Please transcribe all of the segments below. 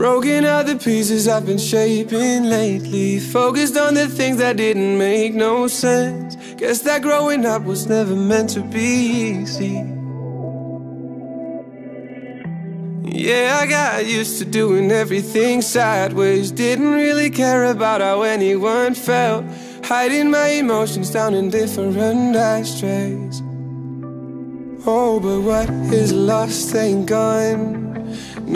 Broken out the pieces I've been shaping lately, focused on the things that didn't make no sense. Guess that growing up was never meant to be easy. Yeah, I got used to doing everything sideways, didn't really care about how anyone felt, hiding my emotions down in different ashtrays. Oh, but what is lost ain't gone.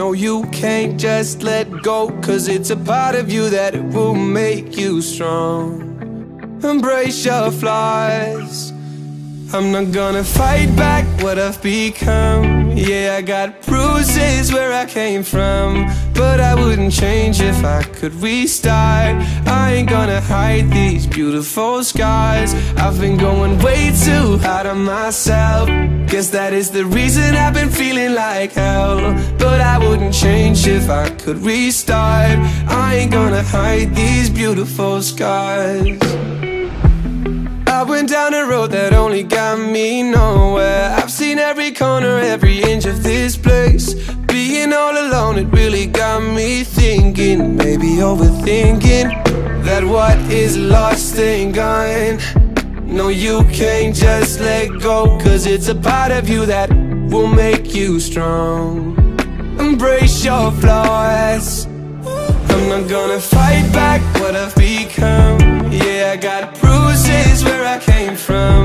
No, you can't just let go, 'cause it's a part of you that it will make you strong. Embrace your flaws. I'm not gonna fight back what I've become. Yeah, I got bruises where I came from, but I wouldn't change if I could restart. I ain't gonna hide these beautiful scars. I've been going way too hard on myself. Guess that is the reason I've been feeling like hell, but I wouldn't change if I could restart. I ain't gonna hide these beautiful scars. I went down a road that only got me nowhere. I've seen every corner, every inch of this place. Being all alone, it really got me thinking, maybe overthinking, that what is lost ain't gone. No, you can't just let go, 'cause it's a part of you that will make you strong. Embrace your flaws. I'm not gonna fight back what I've become. Yeah, I got bruises where I came from,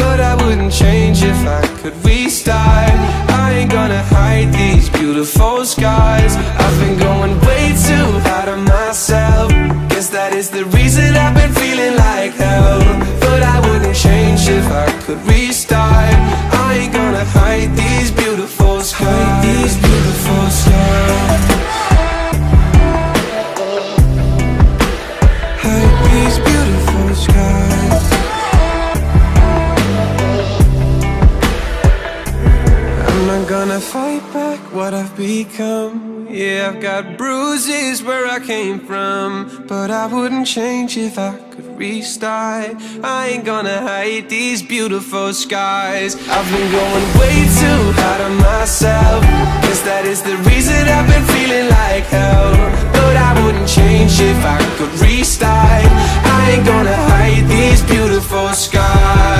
but I wouldn't change if I could restart. I ain't gonna hide these beautiful scars. I've been going way too hard on myself. Guess that is the reason I've been feeling like hell, but I wouldn't change if I could restart. I ain't gonna hide these beautiful scars. Hide these beautiful scars. Gonna fight back what I've become. Yeah, I've got bruises where I came from, but I wouldn't change if I could restart. I ain't gonna hide these beautiful scars. I've been going way too hard on myself. Guess that is the reason I've been feeling like hell, but I wouldn't change if I could restart. I ain't gonna hide these beautiful scars.